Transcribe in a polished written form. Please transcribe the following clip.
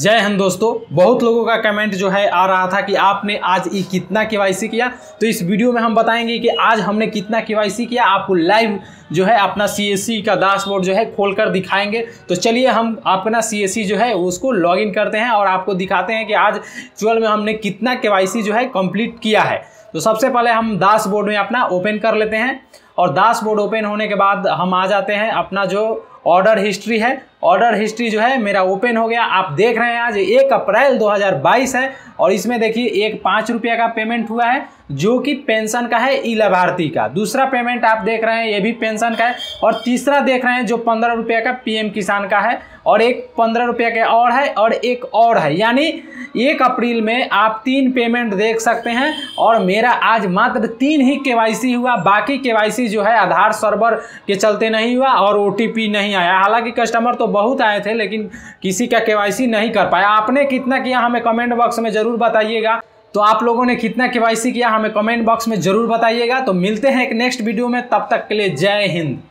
जय हिंद दोस्तों, बहुत लोगों का कमेंट जो है आ रहा था कि आपने आज ये कितना केवाईसी किया। तो इस वीडियो में हम बताएंगे कि आज हमने कितना केवाईसी किया। आपको लाइव जो है अपना सीएससी का डैशबोर्ड जो है खोलकर दिखाएंगे। तो चलिए हम अपना सीएससी जो है उसको लॉगिन करते हैं और आपको दिखाते हैं कि आज एक्चुअल में हमने कितना केवाईसी जो है कंप्लीट किया है। तो सबसे पहले हम डैशबोर्ड में अपना ओपन कर लेते हैं और डैशबोर्ड ओपन होने के बाद हम आ जाते हैं अपना जो ऑर्डर हिस्ट्री है। ऑर्डर हिस्ट्री जो है मेरा ओपन हो गया। आप देख रहे हैं आज 1 अप्रैल 2022 है और इसमें देखिए एक 5 रुपये का पेमेंट हुआ है जो कि पेंशन का है ई लाभार्थी का। दूसरा पेमेंट आप देख रहे हैं ये भी पेंशन का है और तीसरा देख रहे हैं जो 15 रुपये का पीएम किसान का है और एक 15 रुपये का और है और एक और है। यानी 1 अप्रैल में आप 3 पेमेंट देख सकते हैं और मेरा आज मात्र 3 ही केवाईसी हुआ। बाकी केवाईसी जो है आधार सर्वर के चलते नहीं हुआ और ओटीपी नहीं आया। हालांकि कस्टमर तो बहुत आए थे लेकिन किसी का केवाईसी नहीं कर पाया। आपने कितना किया हमें कमेंट बॉक्स में जरूर बताइएगा। तो आप लोगों ने कितना केवाईसी किया हमें कमेंट बॉक्स में जरूर बताइएगा। तो मिलते हैं एक नेक्स्ट वीडियो में, तब तक के लिए जय हिंद।